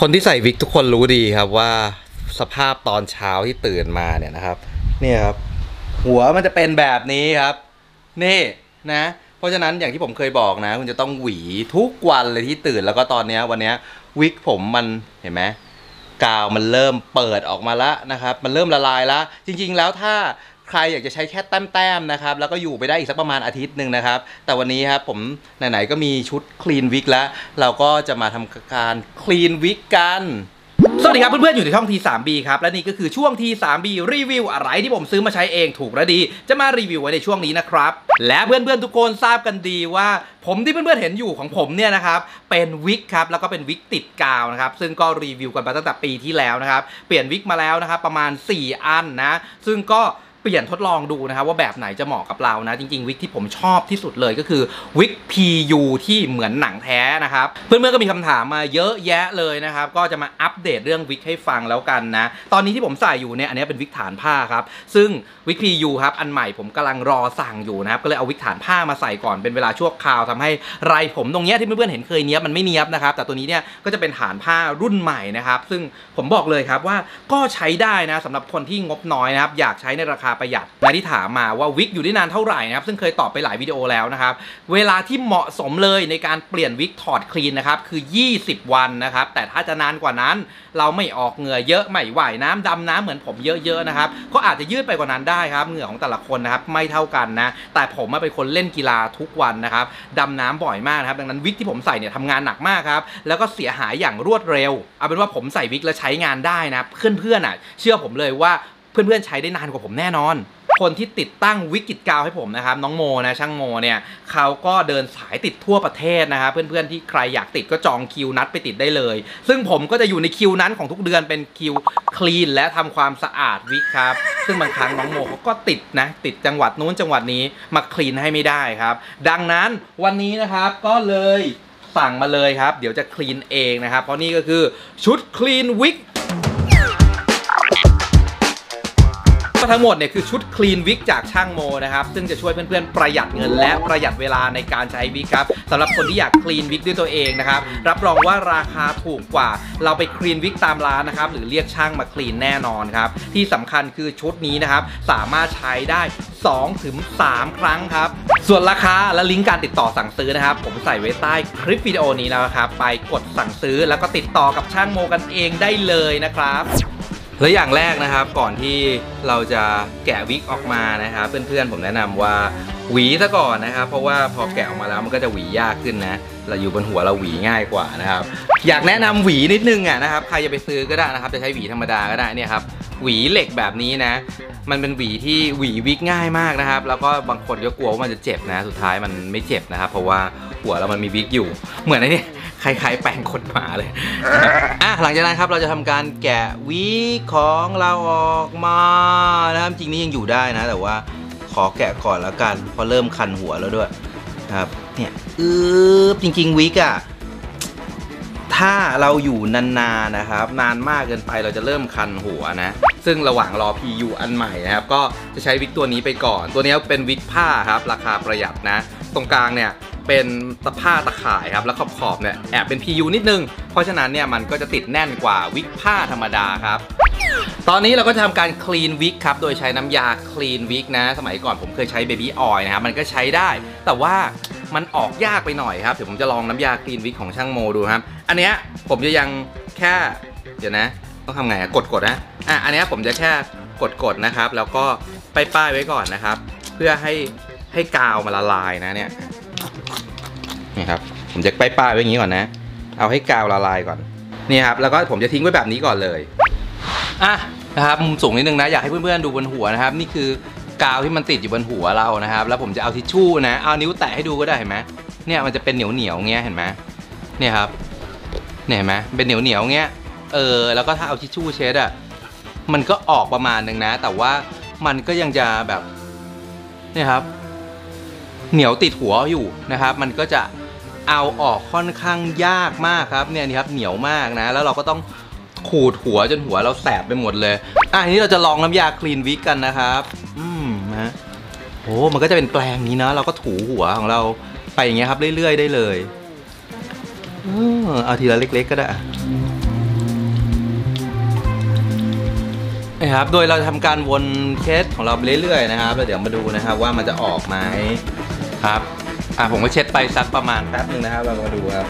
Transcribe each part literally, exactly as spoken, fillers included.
คนที่ใส่วิกทุกคนรู้ดีครับว่าสภาพตอนเช้าที่ตื่นมาเนี่ยนะครับนี่ครับหัวมันจะเป็นแบบนี้ครับนี่นะเพราะฉะนั้นอย่างที่ผมเคยบอกนะคุณจะต้องหวีทุกวันเลยที่ตื่นแล้วก็ตอนนี้วันนี้วิกผมมันเห็นไหมกาวมันเริ่มเปิดออกมาแล้วนะครับมันเริ่มละลายแล้วจริงๆแล้วถ้าใครอยากจะใช้แค่แต้มๆนะครับแล้วก็อยู่ไปได้อีกสักประมาณอาทิตย์หนึ่งนะครับแต่วันนี้ครับผมไหนๆก็มีชุดคลีนวิกแล้วเราก็จะมาทำการคลีนวิกกันสวัสดีครับเพื่อนๆอยู่ในช่อง ที ทรี บี ครับและนี่ก็คือช่วง ที ทรี บี รีวิวอะไรที่ผมซื้อมาใช้เองถูกและดีจะมารีวิวไว้ในช่วงนี้นะครับและเพื่อนๆทุกคนทราบกันดีว่าผมที่เพื่อนๆเห็นอยู่ของผมเนี่ยนะครับเป็นวิกครับแล้วก็เป็นวิกติดกาวนะครับซึ่งก็รีวิวกันมาตั้งแต่ปีที่แล้วนะครับเปลี่ยนวิกมาแล้วนะครับประมาณสี่อันนะซึ่งก็เปลี่ยนทดลองดูนะครับว่าแบบไหนจะเหมาะกับเรานะจริงๆวิกที่ผมชอบที่สุดเลยก็คือวิก พี ยู ที่เหมือนหนังแท้นะครับเพื่อนๆก็มีคำถามมาเยอะแยะเลยนะครับก็จะมาอัปเดตเรื่องวิกให้ฟังแล้วกันนะตอนนี้ที่ผมใส่อยู่เนี่ยอันนี้เป็นวิกฐานผ้าครับซึ่งวิก พี ยู ครับอันใหม่ผมกำลังรอสั่งอยู่นะครับก็เลยเอาวิกฐานผ้ามาใส่ก่อนเป็นเวลาชั่วคราวทำให้ไรผมตรงเนี้ยที่เพื่อนๆเห็นเคยเนี้ยมันไม่เนี้ยบนะครับแต่ตัวนี้เนี่ยก็จะเป็นฐานผ้ารุ่นใหม่นะครับซึ่งผมบอกเลยครับว่าก็ใช้ได้นะสำหรับคนที่งบน้อยนะครับอยากใช้ในราคาประหยัดและที่ถามมาว่าวิกอยู่ได้นานเท่าไหร่นะครับซึ่งเคยตอบไปหลายวิดีโอแล้วนะครับเวลาที่เหมาะสมเลยในการเปลี่ยนวิกถอดคลีนนะครับคือยี่สิบวันนะครับแต่ถ้าจะนานกว่านั้นเราไม่ออกเหงื่อเยอะไม่ว่ายน้ำดำน้ำเหมือนผมเยอะๆนะครับก็อาจจะยืดไปกว่านั้นได้ครับเหงื่อของแต่ละคนนะครับไม่เท่ากันนะแต่ผมเป็นคนเล่นกีฬาทุกวันนะครับดำน้ำบ่อยมากนะครับดังนั้นวิกที่ผมใส่เนี่ยทำงานหนักมากครับแล้วก็เสียหายอย่างรวดเร็วเอาเป็นว่าผมใส่วิกแล้วใช้งานได้นะเพื่อนๆอ่ะเชื่อผมเลยว่าเพื่อนๆใช้ได้นานกว่าผมแน่นอนคนที่ติดตั้งวิกติดกาวให้ผมนะครับน้องโมนะช่างโมเนี่ยเขาก็เดินสายติดทั่วประเทศนะครับเพื่อนๆที่ใครอยากติดก็จองคิวนัดไปติดได้เลยซึ่งผมก็จะอยู่ในคิวนั้นของทุกเดือนเป็นคิวคลีนและทำความสะอาดวิกครับซึ่งบางครั้งน้องโมเขาก็ติดนะติดจังหวัดนู้นจังหวัดนี้มาคลีนให้ไม่ได้ครับดังนั้นวันนี้นะครับก็เลยสั่งมาเลยครับเดี๋ยวจะคลีนเองนะครับเพราะนี่ก็คือชุดคลีนวิกทั้งหมดเนี่ยคือชุดคลีนวิกจากช่างโมนะครับซึ่งจะช่วยเพื่อนๆประหยัดเงินและประหยัดเวลาในการใช้วิกครับสำหรับคนที่อยากคลีนวิกด้วยตัวเองนะครับรับรองว่าราคาถูกกว่าเราไปคลีนวิกตามร้านนะครับหรือเรียกช่างมาคลีนแน่นอนครับที่สำคัญคือชุดนี้นะครับสามารถใช้ได้ สองถึงสาม ครั้งครับส่วนราคาและลิงก์การติดต่อสั่งซื้อนะครับผมใส่ไว้ใต้คลิปวิดีโอนี้แล้วครับไปกดสั่งซื้อแล้วก็ติดต่อกับช่างโมกันเองได้เลยนะครับและอย่างแรกนะครับก่อนที่เราจะแกะวิกออกมานะครับเพื่อนๆผมแนะนำว่าหวีซะก่อนนะครับเพราะว่าพอแกะออกมาแล้วมันก็จะหวียากขึ้นนะเราอยู่บนหัวเราหวีง่ายกว่านะครับอยากแนะนำหวีนิดนึงอ่ะนะครับใครจะไปซื้อก็ได้นะครับจะใช้หวีธรรมดาก็ได้เนี่ยครับหวีเหล็กแบบนี้นะมันเป็นหวีที่หวีวิกง่ายมากนะครับแล้วก็บางคนก็กลัวว่ามันจะเจ็บนะสุดท้ายมันไม่เจ็บนะครับเพราะว่าหัวเรามันมีวิกอยู่เหมือนไอ้นี่คล้ายๆแปรงขนหมาเลยอ่ะหลังจากนั้นครับเราจะทำการแกะวิกของเราออกมานะครับจริงนี่ยังอยู่ได้นะแต่ว่าขอแกะก่อนแล้วกันพอเริ่มคันหัวแล้วด้วยครับเนี่ยอือจริงๆวิกอ่ะถ้าเราอยู่นานๆนะครับนานมากเกินไปเราจะเริ่มคันหัวนะซึ่งระหว่างรอ พี ยู อันใหม่นะครับก็จะใช้วิกตัวนี้ไปก่อนตัวนี้เป็นวิกผ้าครับราคาประหยัดนะตรงกลางเนี่ยเป็นตะผ้าตะข่ายครับแล้วขอบขอบเนี่ยแอบเป็น พี ยู นิดนึงเพราะฉะนั้นเนี่ยมันก็จะติดแน่นกว่าวิกผ้าธรรมดาครับตอนนี้เราก็ทำการคลีนวิกครับโดยใช้น้ำยาคลีนวิกนะสมัยก่อนผมเคยใช้เบบี้ออยล์นะครับมันก็ใช้ได้แต่ว่ามันออกยากไปหน่อยครับเดี๋ยวผมจะลองน้ำยาคลีนวิกของช่างโมดูครับอันเนี้ยผมจะยังแค่เดี๋ยวนะต้องทำไงกดกดนะอ่ะอันเนี้ยผมจะแค่กดกดนะครับแล้วก็ป้ายๆไว้ก่อนนะครับเพื่อให้ให้กาวมันละลายนะเนี่ยนี่ครับผมจะป้ายๆไว้อย่างนี้ก่อนนะเอาให้กาวละลายก่อนนี่ครับแล้วก็ผมจะทิ้งไว้แบบนี้ก่อนเลยอ่ะนะครับมุมสูงนิดนึงนะอยากให้เพื่อนๆดูบนหัวนะครับนี่คือกาวที่มันติดอยู่บนหัวเรานะครับแล้วผมจะเอาทิชชู่นะเอานิ้วแตะให้ดูก็ได้เห็นไหมเนี่ยมันจะเป็นเหนียวเหนียวเงี้ยเห็นไหมเนี่ยครับเนี่ยเห็นไหมเป็นเหนียวเหนียวเงี้ยเออแล้วก็ถ้าเอาทิชชู่เช็ดอ่ะมันก็ออกประมาณนึงนะแต่ว่ามันก็ยังจะแบบเนี่ยครับเหนียวติดหัวอยู่นะครับมันก็จะเอาออกค่อนข้างยากมากครับเนี่ยนี่ครับเหนียวมากนะแล้วเราก็ต้องขูดหัวจนหัวเราแสบไปหมดเลยอ่ะทีนี้เราจะลองน้ำยาคลีนวิกกันนะครับอืมนะโอ้มันก็จะเป็นแปรงนี้นะเราก็ถูหัวของเราไปอย่างเงี้ยครับเรื่อยๆได้เลยเออเอาทีละเล็กๆก็ได้ นะครับโดยเราทำการวนเคสของเราไปเรื่อยๆนะครับแล้วเดี๋ยวมาดูนะครับว่ามันจะออกไหมครับอ่ะผมก็เช็ดไปสักประมาณแป๊บนึงนะครับเรามาดูครับ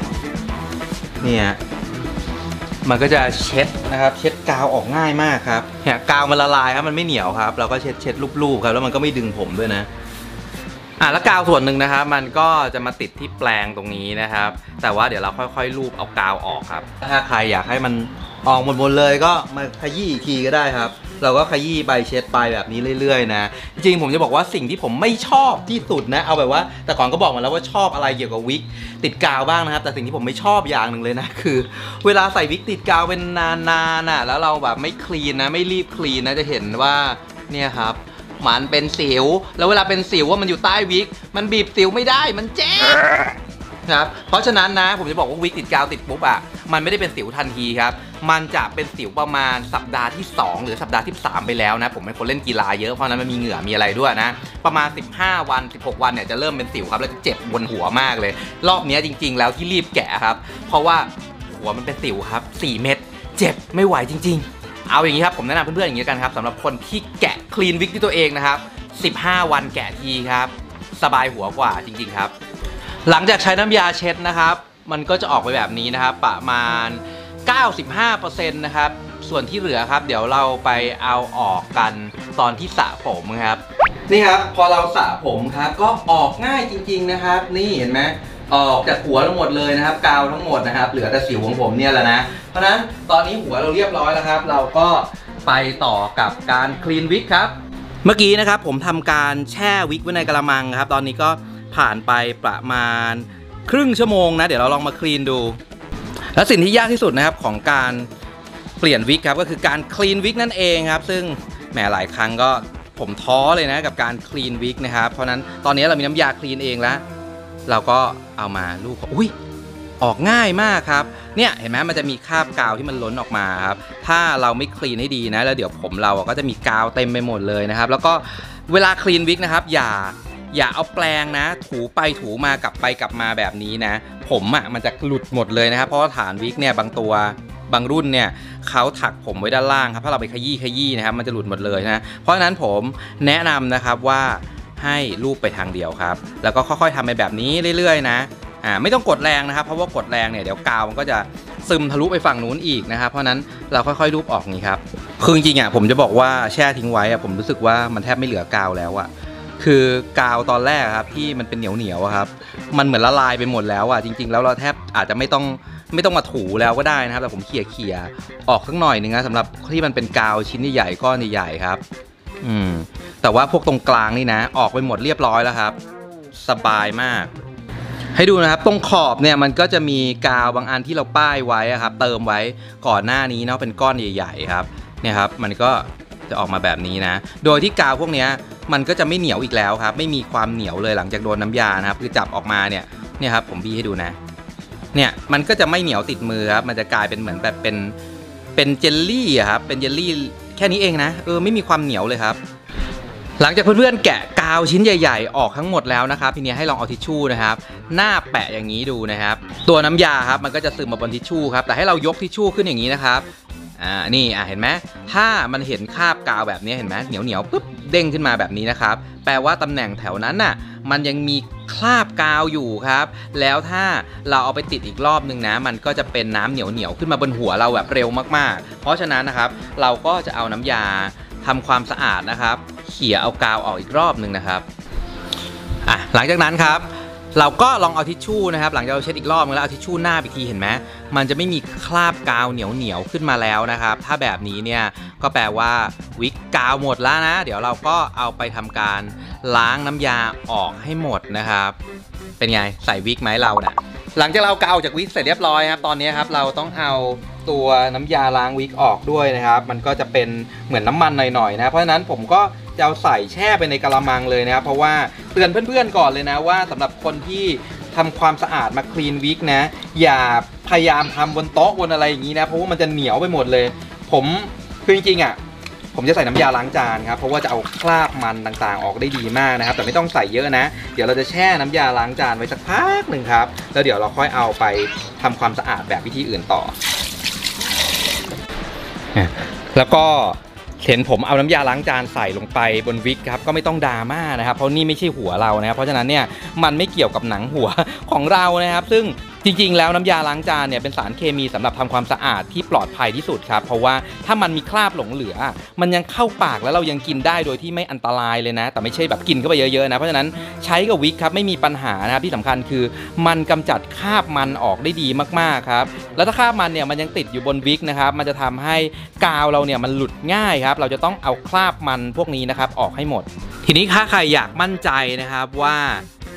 เนี่ยมันก็จะเช็ดนะครับเช็ดกาวออกง่ายมากครับเนี่ยกาวมันละลายครับมันไม่เหนียวครับเราก็เช็ดเช็ดลูบๆครับแล้วมันก็ไม่ดึงผมด้วยนะอ่ะแล้วกาวส่วนหนึ่งนะครับมันก็จะมาติดที่แปลงตรงนี้นะครับแต่ว่าเดี๋ยวเราค่อยๆลูบเอากาวออกครับถ้าใครอยากให้มันออกหมดๆเลยก็มาขยี้อีกทีก็ได้ครับเราก็ขยี้ไปเช็ดไปแบบนี้เรื่อยๆนะจริงๆผมจะบอกว่าสิ่งที่ผมไม่ชอบที่สุดนะเอาแบบว่าแต่ก่อนก็บอกมาแล้วว่าชอบอะไรเกี่ยวกับวิกติดกาวบ้างนะครับแต่สิ่งที่ผมไม่ชอบอย่างหนึ่งเลยนะคือเวลาใส่วิกติดกาวเป็นนานๆน่ะแล้วเราแบบไม่คลีนนะไม่รีบคลีนนะจะเห็นว่าเนี่ยครับมันเป็นสิวแล้วเวลาเป็นสิวว่ามันอยู่ใต้วิกมันบีบสิวไม่ได้มันเจ๊ครับเพราะฉะนั้นนะผมจะบอกว่าวิกติดกาวติดปุ๊บอ่ะมันไม่ได้เป็นสิวทันทีครับมันจะเป็นสิวประมาณสัปดาห์ที่สองหรือสัปดาห์ที่สามไปแล้วนะผมเป็นคนเล่นกีฬาเยอะเพราะนั้นมันมีเหงื่อมีอะไรด้วยนะประมาณสิบห้าวันสิบหกวันเนี่ยจะเริ่มเป็นสิวครับแล้วจะเจ็บบนหัวมากเลยรอบนี้จริงๆแล้วที่รีบแกะครับเพราะว่าหัวมันเป็นสิวครับสี่เม็ดเจ็บไม่ไหวจริงๆเอาอย่างนี้ครับผมแนะนำเพื่อนๆอย่างนี้กันครับสำหรับคนที่แกะคลีนวิกที่ตัวเองนะครับสิบห้าวันแกะทีครับสบายหัวกว่าจริงๆครับหลังจากใช้น้ำยาเช็ดนะครับมันก็จะออกไปแบบนี้นะครับประมาณ เก้าสิบห้าเปอร์เซ็นต์ นะครับส่วนที่เหลือครับเดี๋ยวเราไปเอาออกกันตอนที่สระผมครับนี่ครับพอเราสระผมครับก็ออกง่ายจริงๆนะครับนี่เห็นไหมออกจากหัวทั้งหมดเลยนะครับกาวทั้งหมดนะครับเหลือแต่สิวของผมเนี่ยแหละนะเพราะฉะนั้นตอนนี้หัวเราเรียบร้อยแล้วครับเราก็ไปต่อกับการคลีนวิกครับเมื่อกี้นะครับผมทำการแช่วิกไว้ในกระมังครับตอนนี้ก็ผ่านไปประมาณครึ่งชั่วโมงนะเดี๋ยวเราลองมาคลีนดูและสิ่งที่ยากที่สุดนะครับของการเปลี่ยนวิกครับก็คือการคลีนวิกนั่นเองครับซึ่งแหมหลายครั้งก็ผมท้อเลยนะกับการคลีนวิกนะครับเพราะนั้นตอนนี้เรามีน้ำยาคลีนเองแล้วเราก็เอามาลูบอุ้ยออกง่ายมากครับเนี่ยเห็นไหมมันจะมีคราบกาวที่มันล้นออกมาครับถ้าเราไม่คลีนให้ดีนะแล้วเดี๋ยวผมเราก็จะมีกาวเต็มไปหมดเลยนะครับแล้วก็เวลาคลีนวิกนะครับอย่าอย่าเอาแปรงนะถูไปถูมากลับไปกลับมาแบบนี้นะผมอ่ะมันจะหลุดหมดเลยนะครับเพราะฐานวิกเนี่ยบางตัวบางรุ่นเนี่ยเขาถักผมไว้ด้านล่างครับถ้าเราไปขยี้ขยี้นะครับมันจะหลุดหมดเลยนะเพราะฉะนั้นผมแนะนำนะครับว่าให้ลูบไปทางเดียวครับแล้วก็ค่อยๆทำไปแบบนี้เรื่อยๆนะอ่าไม่ต้องกดแรงนะครับเพราะว่ากดแรงเนี่ยเดี๋ยวกาวมันก็จะซึมทะลุไปฝั่งนู้นอีกนะครับเพราะนั้นเราค่อยๆลูบออกนี่ครับคือจริงๆอ่ะผมจะบอกว่าแช่ทิ้งไว้อ่ะผมรู้สึกว่ามันแทบไม่เหลือกาวแล้วอ่ะคือกาวตอนแรกครับที่มันเป็นเหนียวเหนียวครับมันเหมือนละลายไปหมดแล้วอ่ะจริงๆแล้วเราแทบอาจจะไม่ต้องไม่ต้องมาถูแล้วก็ได้นะครับแต่ผมเขี่ยเขี่ยออกสักหน่อยนึงนะสำหรับที่มันเป็นกาวชิ้นใหญ่ๆก้อนใหญ่ๆครับอืมแต่ว่าพวกตรงกลางนี่นะออกไปหมดเรียบร้อยแล้วครับสบายมากให้ดูนะครับตรงขอบเนี่ยมันก็จะมีกาวบางอันที่เราป้ายไว้ครับเติมไว้ก่อนหน้านี้เนาะเป็นก้อนใหญ่ๆครับเนี่ยครับมันก็จะออกมาแบบนี้นะโดยที่กาวพวกเนี้ยมันก็จะไม่เหนียวอีกแล้วครับไม่มีความเหนียวเลยหลังจากโดนน้ำยานะครับคือจับออกมาเนี่ยเนี่ยครับผมบี้ให้ดูนะเนี่ยมันก็จะไม่เหนียวติดมือครับมันจะกลายเป็นเหมือนแบบเป็นเป็นเจลลี่ครับเป็นเจลลี่แค่นี้เองนะเออไม่มีความเหนียวเลยครับหลังจากเพื่อนๆแกะกาวชิ้นใหญ่ๆออกทั้งหมดแล้วนะครับทีนี้ให้ลองเอาทิชชู่นะครับหน้าแปะอย่างนี้ดูนะครับตัวน้ำยาครับมันก็จะซึมมาบนทิชชู่ครับแต่ให้เรายกทิชชู่ขึ้นอย่างนี้นะครับอ่านี่อ่ะเห็นไหมถ้ามันเห็นคราบกาวแบบนี้เห็นไหมเหนียวเหนียวปุ๊บเด้งขึ้นมาแบบนี้นะครับแปลว่าตำแหน่งแถวนั้นน่ะมันยังมีคราบกาวอยู่ครับแล้วถ้าเราเอาไปติดอีกรอบนึงนะมันก็จะเป็นน้ำเหนียวเหนียวขึ้นมาบนหัวเราแบบเร็วมากๆเพราะฉะนั้นนะครับเราก็จะเอาน้ำยาทำความสะอาดนะครับเขี่ยเอากาวออกอีกรอบนึงนะครับอ่ะหลังจากนั้นครับเราก็ลองเอาทิชชู่นะครับหลังจากเราเช็ดอีกรอบนึงแล้วเอาทิชชู่หน้าอีกทีเห็นไหมมันจะไม่มีคราบกาวเหนียวเหนียวขึ้นมาแล้วนะครับถ้าแบบนี้เนี่ยก็แปลว่าวิกกาวหมดแล้วนะเดี๋ยวเราก็เอาไปทำการล้างน้ำยาออกให้หมดนะครับเป็นไงใส่วิกไหมเราเนี่ยหลังจากเรากาวจากวิกเสร็จเรียบร้อยครับตอนนี้ครับเราต้องเอาตัวน้ำยาล้างวิกออกด้วยนะครับมันก็จะเป็นเหมือนน้ำมันหน่อยๆนะเพราะฉะนั้นผมก็จะเอาใส่แช่ไปในกะละมังเลยนะครับเพราะว่าเตือนเพื่อนๆก่อนเลยนะว่าสำหรับคนที่ทำความสะอาดมาคลีนวิกนะอย่าพยายามทำบนโต๊ะบนอะไรอย่างนี้นะเพราะว่ามันจะเหนียวไปหมดเลยผมคือจริงๆอ่ะผมจะใส่น้ำยาล้างจานครับเพราะว่าจะเอาคราบมันต่างๆออกได้ดีมากนะครับแต่ไม่ต้องใส่เยอะนะเดี๋ยวเราจะแช่น้ำยาล้างจานไว้สักพักหนึ่งครับแล้วเดี๋ยวเราค่อยเอาไปทำความสะอาดแบบวิธีอื่นต่อแล้วก็ เห็นผมเอาน้ำยาล้างจานใส่ลงไปบนวิกครับก็ไม่ต้องดราม่านะครับเพราะนี่ไม่ใช่หัวเรานะครับเพราะฉะนั้นเนี่ยมันไม่เกี่ยวกับหนังหัวของเรานะครับซึ่งจริงๆแล้วน้ำยาล้างจานเนี่ยเป็นสารเคมีสำหรับทำความสะอาดที่ปลอดภัยที่สุดครับเพราะว่าถ้ามันมีคราบหลงเหลือมันยังเข้าปากแล้วเรายังกินได้โดยที่ไม่อันตรายเลยนะแต่ไม่ใช่แบบกินเข้าไปเยอะๆนะเพราะฉะนั้นใช้กับวิกครับไม่มีปัญหานะครับที่สำคัญคือมันกำจัดคราบมันออกได้ดีมากๆครับแล้วถ้าคราบมันเนี่ยมันยังติดอยู่บนวิกนะครับมันจะทำให้กาวเราเนี่ยมันหลุดง่ายครับเราจะต้องเอาคราบมันพวกนี้นะครับออกให้หมดทีนี้ถ้าใครอยากมั่นใจนะครับว่า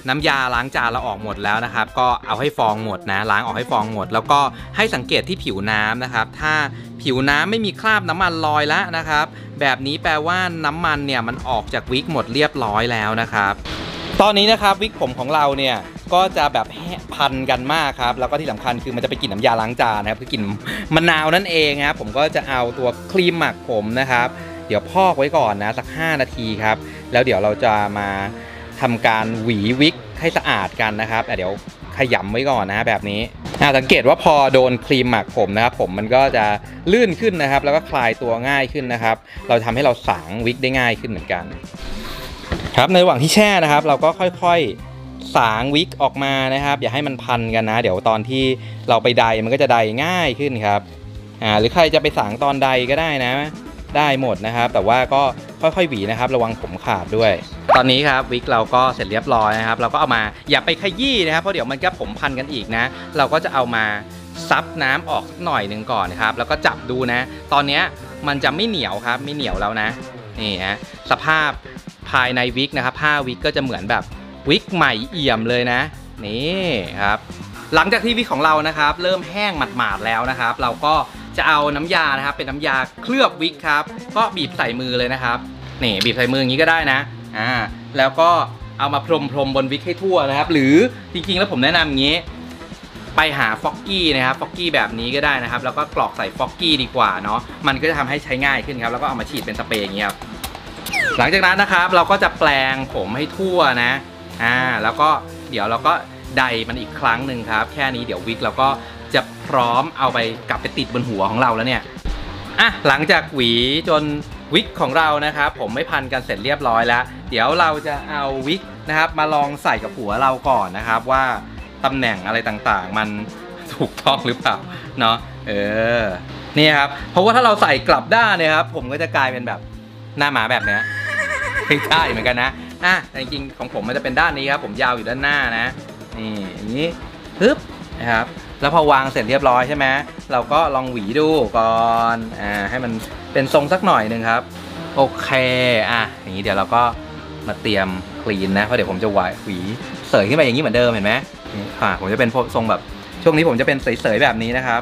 น้ำยาล้างจานเราออกหมดแล้วนะครับก็เอาให้ฟองหมดนะล้างออกให้ฟองหมดแล้วก็ให้สังเกตที่ผิวน้ำนะครับถ้าผิวน้ำไม่มีคราบน้ำมันลอยแล้วนะครับแบบนี้แปลว่าน้ำมันเนี่ยมันออกจากวิกหมดเรียบร้อยแล้วนะครับตอนนี้นะครับวิกผมของเราเนี่ยก็จะแบบพันกันมากครับแล้วก็ที่สำคัญคือมันจะไปกลิ่นน้ำยาล้างจานนะครับคือกลิ่นมะนาวนั่นเองครับผมก็จะเอาตัวครีมหมักผมนะครับเดี๋ยวพอกไว้ก่อนนะสักห้านาทีครับแล้วเดี๋ยวเราจะมาทำการหวีวิกให้สะอาดกันนะครับเดี๋ยวขยำไว้ก่อนนะแบบนี้สังเกตว่าพอโดนครีมหมักผมนะครับผมมันก็จะลื่นขึ้นนะครับแล้วก็คลายตัวง่ายขึ้นนะครับเราทำให้เราสางวิกได้ง่ายขึ้นเหมือนกันครับในระหว่างที่แช่นะครับเราก็ค่อยๆสางวิกออกมานะครับอย่าให้มันพันกันนะเดี๋ยวตอนที่เราไปใดมันก็จะใดง่ายขึ้นครับอ่าหรือใครจะไปสางตอนใดก็ได้นะได้หมดนะครับแต่ว่าก็ค่อยๆหวีนะครับระวังผมขาดด้วยตอนนี้ครับวิกเราก็เสร็จเรียบร้อยนะครับเราก็เอามาอย่าไปขยี้นะครับเพราะเดี๋ยวมันก็ผมพันกันอีกนะเราก็จะเอามาซับน้ำออกหน่อยหนึ่งก่อนนะครับแล้วก็จับดูนะตอนนี้มันจะไม่เหนียวครับไม่เหนียวแล้วนะนี่ฮะสภาพภายในวิกนะครับผ้าวิกก็จะเหมือนแบบวิกใหม่เอี่ยมเลยนะนี่ครับหลังจากที่วิกของเรานะครับเริ่มแห้งหมาดๆแล้วนะครับเราก็จะเอาน้ำยานะครับเป็นน้ำยาเคลือบวิกครับก็บีบใส่มือเลยนะครับนี่บีบใส่มืออย่างนี้ก็ได้นะอ่าแล้วก็เอามาพรมพรมบนวิกให้ทั่วนะครับหรือจริงๆแล้วผมแนะนำอย่างนี้ไปหาฟอกกี้นะครับฟอกกี้แบบนี้ก็ได้นะครับแล้วก็กรอกใส่ฟอกกี้ดีกว่าเนาะมันก็จะทำให้ใช้ง่ายขึ้นครับแล้วก็เอามาฉีดเป็นสเปรย์อย่างนี้ครับหลังจากนั้นนะครับเราก็จะแปลงผมให้ทั่วนะอ่าแล้วก็เดี๋ยวเราก็ไดมันอีกครั้งหนึ่งครับแค่นี้เดี๋ยววิกเราก็จะพร้อมเอาไปกลับไปติดบนหัวของเราแล้วเนี่ยอ่ะหลังจากหวีจนวิกของเรานะครับผมไม่พันกันเสร็จเรียบร้อยแล้วเดี๋ยวเราจะเอาวิกนะครับมาลองใส่กับหัวเราก่อนนะครับว่าตำแหน่งอะไรต่างๆมันถูกต้องหรือเปล่าเนาะเออนี่ครับเพราะว่าถ้าเราใส่กลับด้านเนี่ยครับผมก็จะกลายเป็นแบบหน้าหมาแบบเนี้ยใช่เหมือนกันนะอ่ะจริงๆของผมมันจะเป็นด้านนี้ครับผมยาวอยู่ด้านหน้านะนี่อย่างนี้ฮึบนะครับแล้วพอวางเสร็จเรียบร้อยใช่ไหมเราก็ลองหวีดูก่อนอ่าให้มันเป็นทรงสักหน่อยหนึ่งครับโอเคอ่ะอย่างนี้เดี๋ยวเราก็มาเตรียมคลีนนะเพราะเดี๋ยวผมจะหวีเสยขึ้นไปอย่างนี้เหมือนเดิมเห็นไหมอ่าผมจะเป็นทรงแบบช่วงนี้ผมจะเป็นเสยๆแบบนี้นะครับ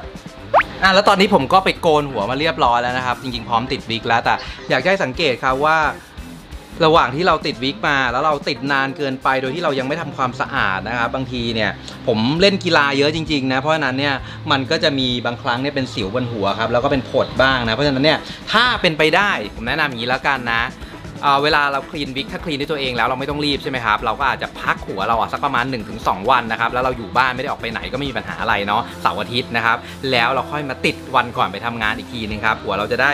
อ่ะแล้วตอนนี้ผมก็ไปโกนหัวมาเรียบร้อยแล้วนะครับจริงๆพร้อมติดวิกแล้วแต่อยากให้สังเกตครับว่าระหว่างที่เราติดวิกมาแล้วเราติดนานเกินไปโดยที่เรายังไม่ทำความสะอาดนะครับบางทีเนี่ยผมเล่นกีฬาเยอะจริงๆนะเพราะฉะนั้นเนี่ยมันก็จะมีบางครั้งเนี่ยเป็นสิวบนหัวครับแล้วก็เป็นผดบ้างนะเพราะฉะนั้นเนี่ยถ้าเป็นไปได้ผมแนะนำอย่างนี้แล้วกันนะเอ่อเวลาเราคลีนวิกถ้าคลีนด้วยตัวเองแล้วเราไม่ต้องรีบใช่ไหมครับเราก็อาจจะพักหัวเราสักประมาณ หนึ่งถึงสอง วันนะครับแล้วเราอยู่บ้านไม่ได้ออกไปไหนก็ไม่มีปัญหาอะไรเนาะเสาร์อาทิตย์นะครับแล้วเราค่อยมาติดวันก่อนไปทำงานอีกทีนึงครับหัวเราจะได้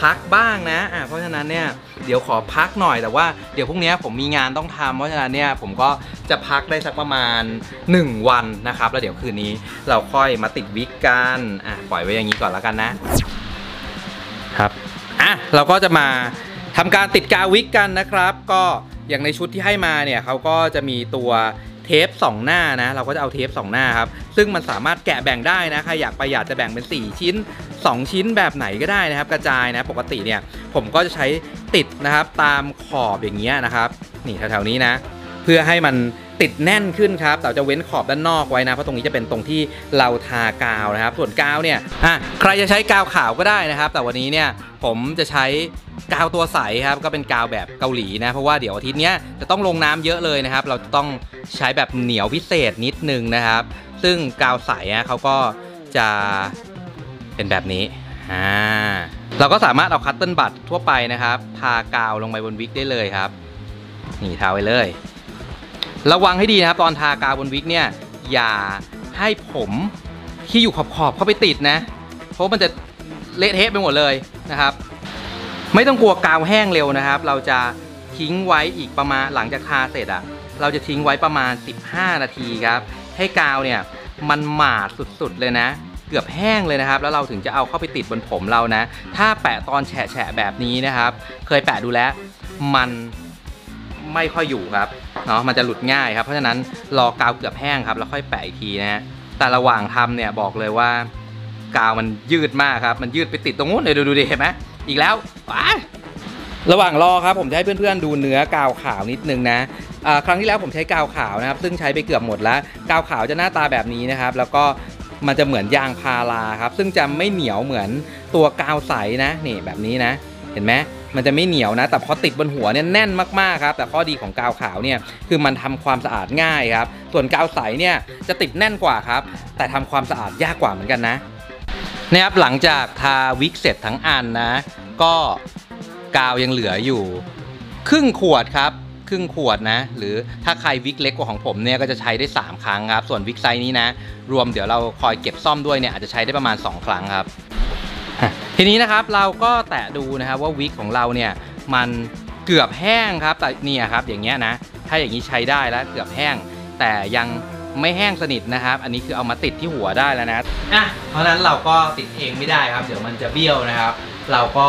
พักบ้างนะอ่ะเพราะฉะนั้นเนี่ยเดี๋ยวขอพักหน่อยแต่ว่าเดี๋ยวพรุ่งนี้ผมมีงานต้องทำเพราะฉะนั้นเนี่ยผมก็จะพักได้สักประมาณหนึ่งวันนะครับแล้วเดี๋ยวคืนนี้เราค่อยมาติดวิกกันอ่ะปล่อยไว้อย่างนี้ก่อนแล้วกันนะครับอ่ะเราก็จะมาทำการติดกาววิกกันนะครับก็อย่างในชุดที่ให้มาเนี่ยเขาก็จะมีตัวเทปสองหน้านะเราก็จะเอาเทปสองหน้าครับซึ่งมันสามารถแกะแบ่งได้นะใครอยากประหยัดจะแบ่งเป็นสี่ชิ้นสองชิ้นแบบไหนก็ได้นะครับกระจายนะปกติเนี่ยผมก็จะใช้ติดนะครับตามขอบอย่างเงี้ยนะครับนี่แถวๆนี้นะเพื่อให้มันติดแน่นขึ้นครับแต่จะเว้นขอบด้านนอกไว้นะเพราะตรงนี้จะเป็นตรงที่เราทากาวนะครับส่วนกาวเนี่ยอ่ะใครจะใช้กาวขาวก็ได้นะครับแต่วันนี้เนี่ยผมจะใช้กาวตัวใสครับก็เป็นกาวแบบเกาหลีนะเพราะว่าเดี๋ยวอาทิตย์นี้จะต้องลงน้ำเยอะเลยนะครับเราต้องใช้แบบเหนียวพิเศษนิดนึงนะครับซึ่งกาวใสนะเขาก็จะเป็นแบบนี้อ่าเราก็สามารถเอาคัตเติ้ลบัดทั่วไปนะครับทากาวลงไปบนวิกได้เลยครับนี่ทาไว้เลยระวังให้ดีนะครับตอนทากาวบนวิกเนี่ยอย่าให้ผมที่อยู่ขอบๆเข้าไปติดนะเพราะมันจะเละเทะไปหมดเลยนะครับ ไม่ต้องกลัวกาวแห้งเร็วนะครับเราจะทิ้งไว้อีกประมาณหลังจากทาเสร็จอ่ะเราจะทิ้งไว้ประมาณสิบห้านาทีครับให้กาวเนี่ยมันหมาดสุดๆเลยนะเกือบแห้งเลยนะครับแล้วเราถึงจะเอาเข้าไปติดบนผมเรานะถ้าแปะตอนแฉะๆแบบนี้นะครับเคยแปะดูแล้วมันไม่ค่อยอยู่ครับเนาะมันจะหลุดง่ายครับเพราะฉะนั้นรอกาวเกือบแห้งครับแล้วค่อยแปะอีกทีนะแต่ระหว่างทำเนี่ยบอกเลยว่ากาวมันยืดมากครับมันยืดไปติดตรงนู้นเลยดูดูดิเห็นไหมอีกแล้วระหว่างรอครับผมจะให้เพื่อนๆดูเนื้อกาวขาวนิดนึงนะครั้งที่แล้วผมใช้กาวขาวนะครับซึ่งใช้ไปเกือบหมดแล้วกาวขาวจะหน้าตาแบบนี้นะครับแล้วก็มันจะเหมือนยางพาราครับซึ่งจะไม่เหนียวเหมือนตัวกาวใสนะนี่แบบนี้นะเห็นไหมมันจะไม่เหนียวนะแต่พอติดบนหัวเนี่ยแน่นมากๆครับแต่ข้อดีของกาวขาวเนี่ยคือมันทำความสะอาดง่ายครับส่วนกาวใสเนี่ยจะติดแน่นกว่าครับแต่ทำความสะอาดยากกว่าเหมือนกันนะนะครับหลังจากทาวิกเสร็จทั้งอันนะก็กาวยังเหลืออยู่ครึ่งขวดครับครึ่งขวดนะหรือถ้าใครวิกเล็กกว่าของผมเนี่ยก็จะใช้ได้สามครั้งครับส่วนวิกไซส์นี้นะรวมเดี๋ยวเราคอยเก็บซ่อมด้วยเนี่ยอาจจะใช้ได้ประมาณสองครั้งครับทีนี้นะครับเราก็แตะดูนะครับว่าวิกของเราเนี่ยมันเกือบแห้งครับแต่เนี่ยครับอย่างเงี้ยนะถ้าอย่างนี้ใช้ได้แล้วเกือบแห้งแต่ยังไม่แห้งสนิทนะครับอันนี้คือเอามาติดที่หัวได้แล้วนะอ่ะเพราะนั้นเราก็ติดเองไม่ได้ครับเดี๋ยวมันจะเบี้ยวนะครับเราก็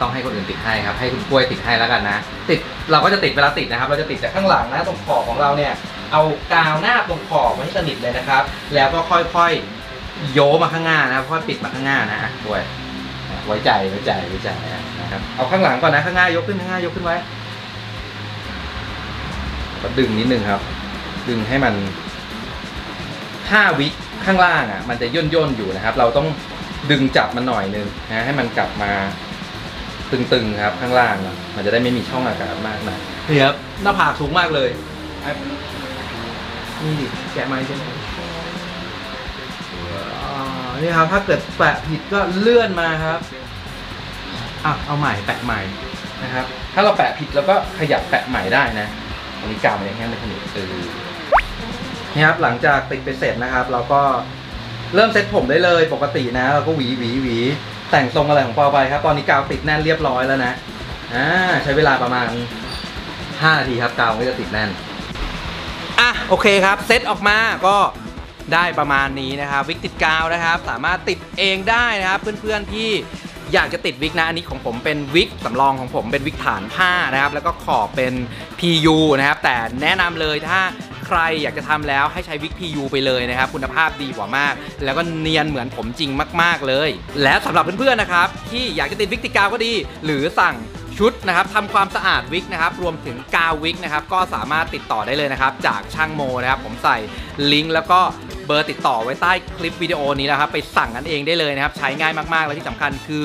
ต้องให้คนอื่นติดให้ครับให้คุณกล้วยติดให้แล้วกันนะติดเราก็จะติดเวลาติดนะครับเราจะติดจากข้างหลังนะตรงขอบของเราเนี่ยเอากาวหน้าตรงขอบให้สนิทเลยนะครับแล้วก็ค่อยๆโยมาข้างหน้านะครับค่อยปิดมาข้างหน้านะกล้วยไว้ใจไว้ใจไว้ใจนะครับเอาข้างหลังก่อนนะข้างหน้ายกขึ้นข้างหน้ายกขึ้นไว้ก็ดึงนิดนึงครับดึงให้มันห้าวิข้างล่างอ่ะมันจะย่นย่นอยู่นะครับเราต้องดึงจับมันหน่อยนึงนะให้มันกลับมาตึงๆครับข้างล่างมันจะได้ไม่มีช่องอากาศมากนะนี่ครับหน้าผากสูงมากเลยนี่ดิแกะไม้ใช่ไหมนี่ครับถ้าเกิดแปะผิดก็เลื่อนมาครับอ่ะเอาใหม่แปะใหม่นะครับถ้าเราแปะผิดเราก็ขยับแปะใหม่ได้นะอันนี้กาวมันยังแห้งไม่สนิทเออนี่ครับหลังจากติดไปเสร็จนะครับเราก็เริ่มเซ็ตผมได้เลยปกตินะเราก็หวีหวีหวีแต่งทรงอะไรของเปาไปครับตอนนี้กาวติดแน่นเรียบร้อยแล้วนะอ่าใช้เวลาประมาณห้านาทีครับกาวก็จะติดแน่นอ่ะโอเคครับเซตออกมาก็ได้ประมาณนี้นะครับวิกติดกาวนะครับสามารถติดเองได้นะครับเพื่อนๆที่อยากจะติดวิกนะอันนี้ของผมเป็นวิกสำรองของผมเป็นวิกฐานผ้านะครับแล้วก็ขอบเป็น พี ยู นะครับแต่แนะนำเลยถ้าใครอยากจะทำแล้วให้ใช้วิก พี ยู ไปเลยนะครับคุณภาพดีกว่ามากแล้วก็เนียนเหมือนผมจริงมากๆเลยและสำหรับเพื่อนๆนะครับที่อยากจะติดวิกติดกาวก็ดีหรือสั่งชุดนะครับทำความสะอาดวิกนะครับรวมถึงกาววิกนะครับก็สามารถติดต่อได้เลยนะครับจากช่างโมนะครับผมใส่ลิงก์แล้วก็เบอร์ติดต่อไว้ใต้คลิปวิดีโอนี้นะครับไปสั่งกันเองได้เลยนะครับใช้ง่ายมากๆและที่สำคัญคือ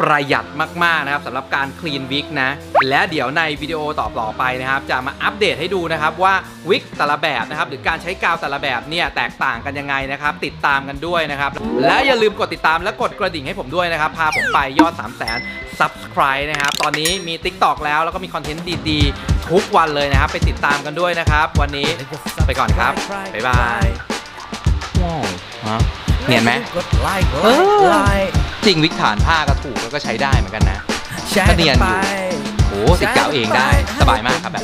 ประหยัดมากๆนะครับสำหรับการคลีนวิกนะและเดี๋ยวในวิดีโอต่อๆไปนะครับจะมาอัปเดตให้ดูนะครับว่าวิกแต่ละแบบนะครับหรือการใช้กาวแต่ละแบบเนี่ยแตกต่างกันยังไงนะครับติดตามกันด้วยนะครับและอย่าลืมกดติดตามและกดกระดิ่งให้ผมด้วยนะครับพาผมไปยอด สามแสน ซับสไครบ์ นะครับตอนนี้มี ติ๊กต็อก แล้วแล้วก็มีคอนเทนต์ดีๆทุกวันเลยนะครับไปติดตามกันด้วยนะครับวันนี้ไปก่อนครับบ๊ายบายเนียนไหมจริงวิกฐานผ้าก็ถูกแล้วก็ใช้ได้เหมือนกันนะก็เนียนอยู่โอ้ติดกาวเองได้สบายมากครับแบบ